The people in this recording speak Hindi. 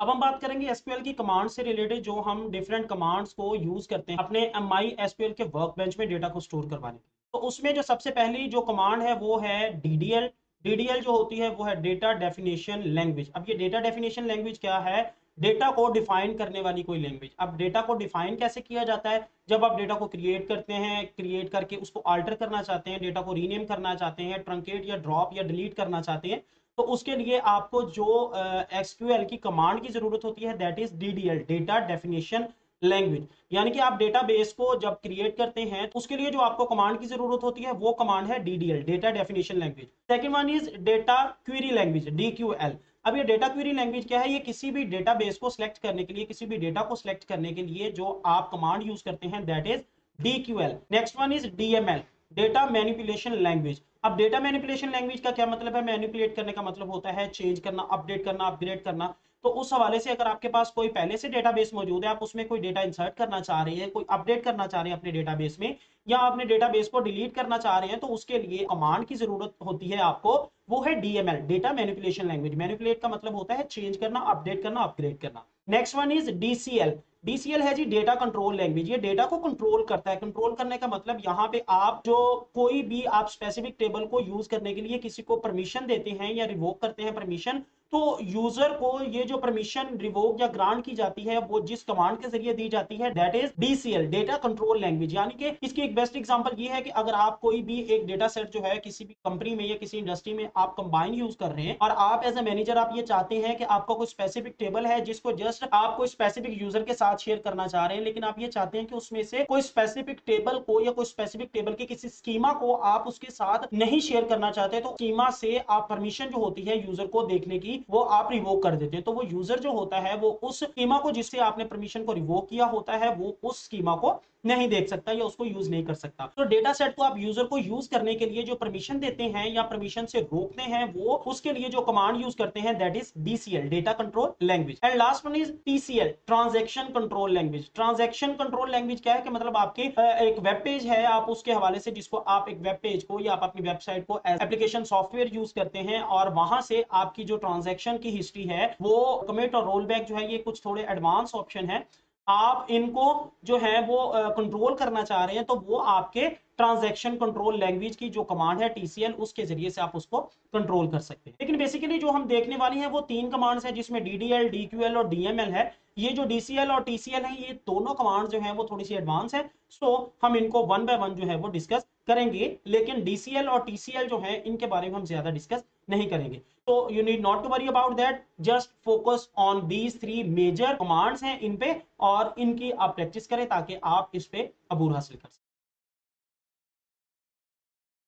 अब हम बात करेंगे एसक्यूएल की कमांड से रिलेटेड, जो हम डिफरेंट कमांड्स को यूज करते हैं अपने MySQL के वर्कबेंच में डेटा को स्टोर करवाने। तो उसमें जो सबसे पहली जो कमांड है वो है DDL। DDL जो होती है वो है डेटा डेफिनेशन लैंग्वेज। अब ये डेटा डेफिनेशन लैंग्वेज क्या है? डेटा को डिफाइन करने वाली कोई लैंग्वेज। अब डेटा को डिफाइन कैसे किया जाता है? जब आप डेटा को क्रिएट करते हैं, क्रिएट करके उसको अल्टर करना चाहते हैं, डेटा को रीनेम करना चाहते हैं, ट्रंकेट या ड्रॉप या डिलीट करना चाहते हैं, तो उसके लिए आपको जो SQL की कमांड की जरूरत होती है that is DDL, data definition language. यानी कि आप डेटाबेस को जब क्रिएट करते हैं तो उसके लिए जो आपको कमांड की जरूरत होती है वो कमांड है DDL, data definition language. Second one is data query language, DQL। अब ये डेटा क्वेरी लैंग्वेज क्या है? ये किसी भी डेटाबेस को सिलेक्ट करने के लिए, किसी भी डेटा को सिलेक्ट करने के लिए जो आप कमांड यूज करते हैं that is DQL। Next one is DML, data manipulation language. अब डेटा मैनिपुलेशन लैंग्वेज का क्या मतलब है? मैनिपुलेट करने का मतलब होता है चेंज करना, अपडेट करना, अपग्रेड करना। तो उस हवाले से अगर आपके पास कोई पहले से डेटाबेस मौजूद है, आप उसमें कोई डेटा इंसर्ट करना चाह रहे हैं, कोई अपडेट करना चाह रहे हैं अपने डेटाबेस में, या आपने डेटाबेस को डिलीट करना चाह रहे हैं, तो उसके लिए कमांड की जरूरत होती है आपको, वो है DML, data manipulation language. Manipulate का मतलब होता है चेंज करना, अपडेट करना, अपग्रेड करना। Next one is DCL। DCL है जी डेटा कंट्रोल लैंग्वेज। ये डेटा को कंट्रोल करता है। कंट्रोल करने का मतलब यहाँ पे आप जो कोई भी आप स्पेसिफिक टेबल को यूज करने के लिए किसी को परमिशन देते हैं या रिवोक करते हैं परमिशन, तो यूजर को ये जो परमिशन रिवोक या ग्रांट की जाती है वो जिस कमांड के जरिए दी जाती है that is DCL, data control language. यानी कि इसकी एक बेस्ट एग्जांपल ये है कि अगर आप कोई भी एक डेटा सेट जो है किसी भी कंपनी में या किसी इंडस्ट्री में आप कंबाइन यूज कर रहे हैं और आप एज ए मैनेजर आप ये चाहते हैं कि आपका कोई स्पेसिफिक टेबल है जिसको जस्ट आप कोई स्पेसिफिक यूजर के साथ शेयर करना चाह रहे हैं, लेकिन आप ये चाहते हैं कि उसमें से कोई स्पेसिफिक टेबल को या कोई स्पेसिफिक टेबल के किसी स्कीमा को आप उसके साथ नहीं शेयर करना चाहते, तो स्कीमा से आप परमिशन जो होती है यूजर को देखने की वो आप रिवोक कर देते हैं। तो वो यूजर जो होता है वो उस स्कीमा को जिससे आपने परमिशन को रिवोक किया होता है वो उस स्कीमा को नहीं देख सकता या उसको यूज नहीं कर सकता। तो डेटा सेट को आप यूजर को यूज करने के लिए जो परमिशन देते हैं या परमिशन से रोकते हैं, वो उसके लिए जो कमांड यूज करते हैं that is DCL, data control language. And last one is TCL, transaction control language. Transaction control language क्या है कि मतलब आपके एक वेब पेज है, आप उसके हवाले से जिसको आप एक वेब पेज को या आप अपनी वेबसाइट को एप्लीकेशन सॉफ्टवेयर यूज करते हैं और वहां से आपकी जो ट्रांजैक्शन की हिस्ट्री है वो कमिट और रोल बैक जो है ये कुछ थोड़े एडवांस ऑप्शन है, आप इनको जो है वो कंट्रोल करना चाह रहे हैं, तो वो आपके ट्रांजैक्शन कंट्रोल लैंग्वेज की जो कमांड है TCL उसके जरिए से आप उसको कंट्रोल कर सकते हैं। लेकिन बेसिकली जो हम देखने वाले हैं वो तीन कमांड्स हैं जिसमें DDL, DQL और DML है। ये जो DCL और TCL है ये दोनों कमांड जो है वो थोड़ी सी एडवांस है, सो हम इनको वन बाय वन जो है वो डिस्कस करेंगे, लेकिन DCL और TCL जो है इनके बारे में हम ज्यादा डिस्कस नहीं करेंगे। तो you need not to worry about that, just focus on these three major commands हैं इन पे, और इनकी आप प्रैक्टिस करें ताकि आप इस पे अबूर हासिल कर सकें।